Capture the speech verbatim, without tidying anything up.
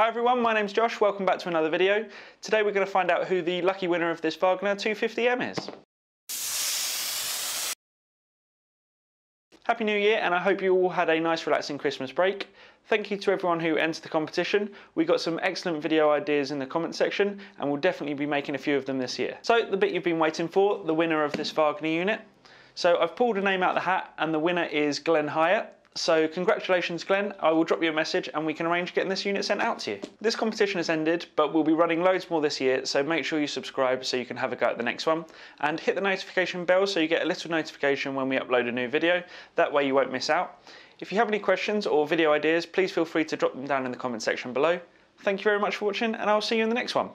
Hi everyone, my name's Josh, welcome back to another video. Today we're going to find out who the lucky winner of this Wagner two fifty M is. Happy New Year, and I hope you all had a nice relaxing Christmas break. Thank you to everyone who entered the competition. We got some excellent video ideas in the comment section and we'll definitely be making a few of them this year. So the bit you've been waiting for, the winner of this Wagner unit. So I've pulled a name out of the hat and the winner is Glenn Hyatt. So congratulations Glenn, I will drop you a message and we can arrange getting this unit sent out to you. This competition has ended, but we'll be running loads more this year, so make sure you subscribe so you can have a go at the next one. And hit the notification bell so you get a little notification when we upload a new video, that way you won't miss out. If you have any questions or video ideas, please feel free to drop them down in the comment section below. Thank you very much for watching and I'll see you in the next one.